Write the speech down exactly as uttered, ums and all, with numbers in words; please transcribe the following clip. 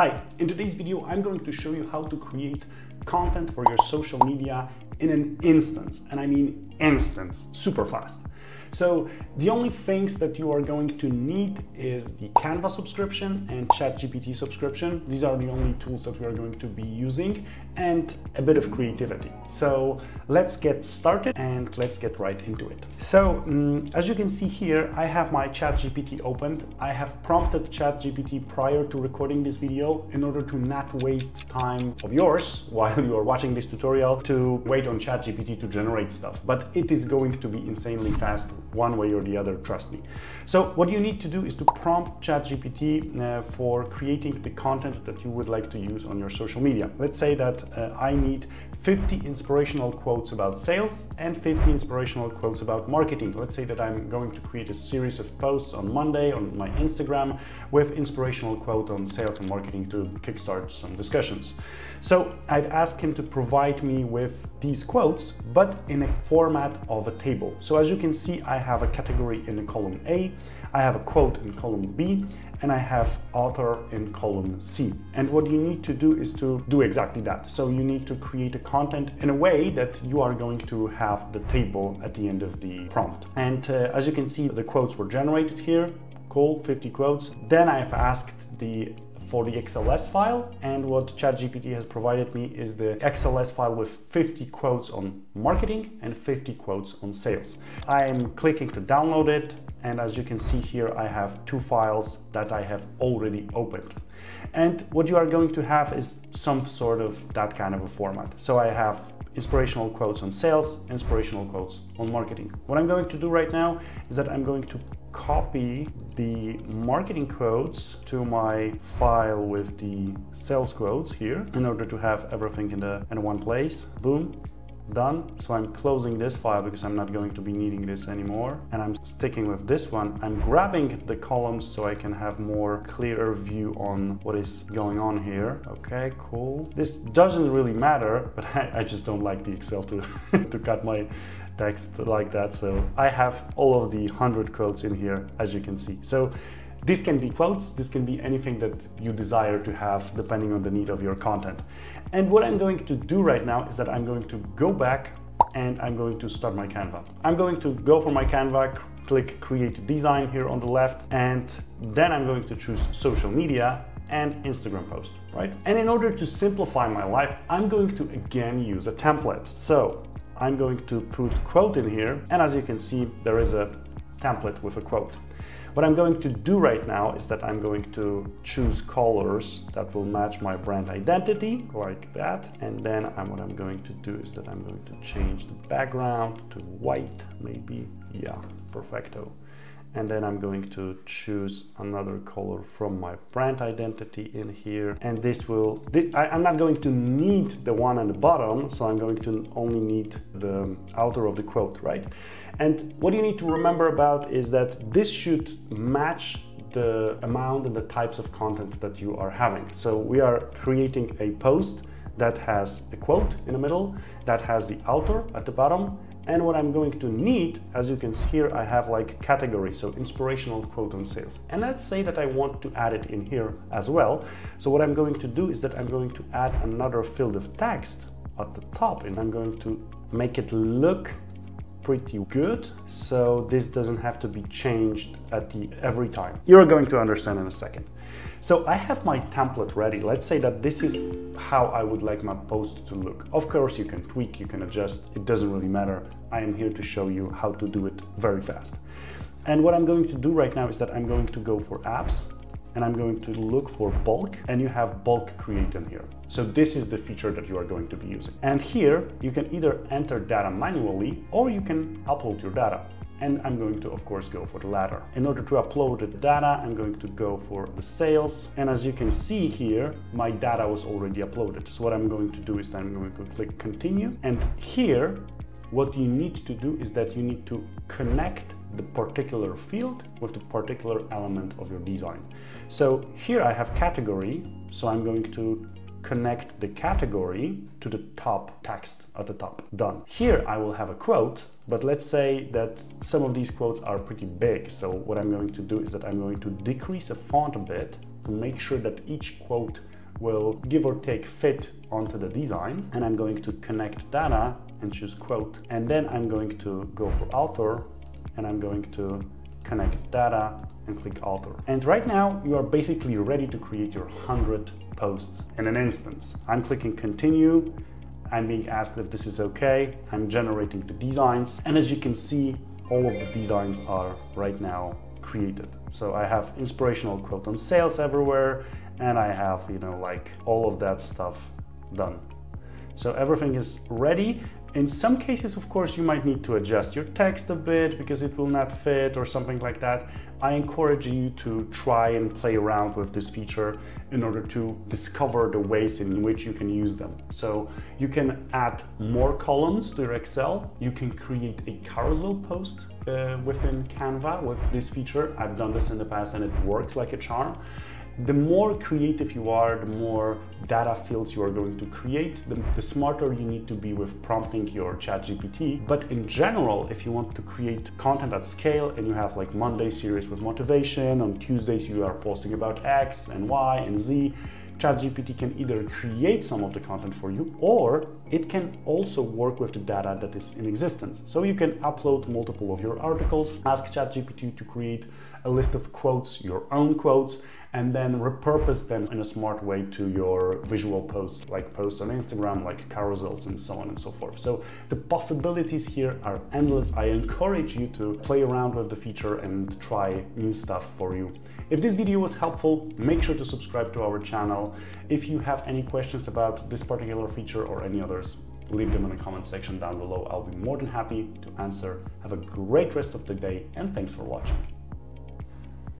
Hi, in today's video, I'm going to show you how to create content for your social media in an instant, and I mean instance, super fast. So the only things that you are going to need is the Canva subscription and ChatGPT subscription. These are the only tools that we are going to be using, and a bit of creativity. So let's get started and let's get right into it. So um, as you can see here, I have my ChatGPT opened. I have prompted ChatGPT prior to recording this video in order to not waste time of yours while you are watching this tutorial to wait on ChatGPT to generate stuff, but it is going to be insanely fast one way or the other, trust me. So what you need to do is to prompt ChatGPT uh, for creating the content that you would like to use on your social media. Let's say that uh, I need fifty inspirational quotes about sales and fifty inspirational quotes about marketing. Let's say that I'm going to create a series of posts on Monday on my Instagram with inspirational quote on sales and marketing to kickstart some discussions. So I've asked him to provide me with these quotes, but in a format of a table. So as you can see, I have a category in column A, I have a quote in column B, and I have author in column C. And what you need to do is to do exactly that. So you need to create a content in a way that you are going to have the table at the end of the prompt. And uh, as you can see, the quotes were generated here, cool, fifty quotes. Then I've asked the for the X L S file, and what ChatGPT has provided me is the X L S file with fifty quotes on marketing and fifty quotes on sales. I am clicking to download it, and as you can see here, I have two files that I have already opened. And what you are going to have is some sort of that kind of a format. So I have inspirational quotes on sales, inspirational quotes on marketing. What I'm going to do right now is that I'm going to copy the marketing quotes to my file with the sales quotes here in order to have everything in the in one place. Boom, done. So I'm closing this file because I'm not going to be needing this anymore, and I'm sticking with this one. I'm grabbing the columns so I can have more clearer view on what is going on here. Okay, cool. This doesn't really matter, but I, I just don't like the Excel to to cut my text like that. So I have all of the one hundred quotes in here, as you can see. So this can be quotes, this can be anything that you desire to have depending on the need of your content. And what I'm going to do right now is that I'm going to go back and I'm going to start my Canva. I'm going to go for my Canva, click create design here on the left, and then I'm going to choose social media and Instagram post, right? And in order to simplify my life, I'm going to again use a template. So I'm going to put quote in here, and as you can see, there is a template with a quote. What I'm going to do right now is that I'm going to choose colors that will match my brand identity, like that. And then I'm, what I'm going to do is that I'm going to change the background to white, maybe. Yeah, perfecto. And then I'm going to choose another color from my brand identity in here. And this will, th I, I'm not going to need the one on the bottom, so I'm going to only need the outer of the quote, right? And what you need to remember about is that this should match the amount and the types of content that you are having. So we are creating a post that has a quote in the middle, that has the outer at the bottom. And what I'm going to need, as you can see here, I have like category, so inspirational quote on sales. And let's say that I want to add it in here as well. So what I'm going to do is that I'm going to add another field of text at the top, and I'm going to make it look pretty good. So this doesn't have to be changed at the every time. You're going to understand in a second. So I have my template ready. Let's say that this is how I would like my post to look. Of course, you can tweak, you can adjust. It doesn't really matter. I am here to show you how to do it very fast. And what I'm going to do right now is that I'm going to go for apps, and I'm going to look for bulk, and you have bulk create in here. So this is the feature that you are going to be using. And here you can either enter data manually or you can upload your data. And I'm going to, of course, go for the latter. In order to upload the data, I'm going to go for the sales. And as you can see here, my data was already uploaded. So what I'm going to do is that I'm going to click continue. And here, what you need to do is that you need to connect the particular field with the particular element of your design. So here I have category. So I'm going to connect the category to the top text at the top. Done. Here I will have a quote, but let's say that some of these quotes are pretty big. So what I'm going to do is that I'm going to decrease the font a bit to make sure that each quote will give or take fit onto the design. And I'm going to connect data and choose quote. And then I'm going to go for author and I'm going to connect data and click author. And right now you are basically ready to create your one hundred posts in an instance. I'm clicking continue. I'm being asked if this is okay. I'm generating the designs. And as you can see, all of the designs are right now created. So I have inspirational quote on sales everywhere. And I have, you know, like all of that stuff done. So everything is ready. In some cases, of course, you might need to adjust your text a bit because it will not fit or something like that. I encourage you to try and play around with this feature in order to discover the ways in which you can use them. So you can add more columns to your Excel. You can create a carousel post uh, within Canva with this feature. I've done this in the past and it works like a charm. The more creative you are, the more data fields you are going to create, the, the smarter you need to be with prompting your ChatGPT. But in general, if you want to create content at scale and you have like Monday series with motivation, on Tuesdays you are posting about X and Y and Z, ChatGPT can either create some of the content for you or it can also work with the data that is in existence. So you can upload multiple of your articles, ask ChatGPT to create a list of quotes, your own quotes, and then repurpose them in a smart way to your visual posts, like posts on Instagram, like carousels and so on and so forth. So the possibilities here are endless. I encourage you to play around with the feature and try new stuff for you. If this video was helpful, make sure to subscribe to our channel. If you have any questions about this particular feature or any others, leave them in the comment section down below. I'll be more than happy to answer. Have a great rest of the day and thanks for watching.